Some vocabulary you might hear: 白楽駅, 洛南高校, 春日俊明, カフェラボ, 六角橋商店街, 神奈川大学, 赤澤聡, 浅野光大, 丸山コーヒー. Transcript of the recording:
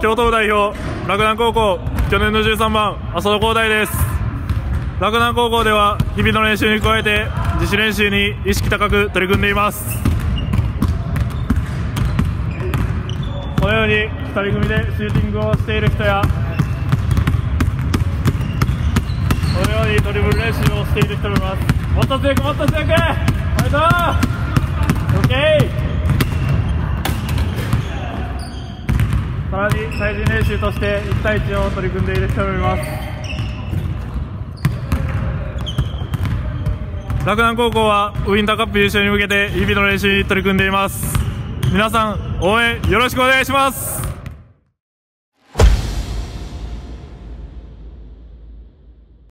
京都部代表洛南高校、去年の13番浅野光大です。洛南高校では日々の練習に加えて自主練習に意識高く取り組んでいます。このように2人組でシューティングをしている人や、このようにドリブル練習をしている人もいます。もっと強く、もっと強く、はいどう OK。さらに対人練習として1対1を取り組んでいる人もいます。洛南高校はウインターカップ優勝に向けて日々の練習に取り組んでいます。皆さん応援よろしくお願いします。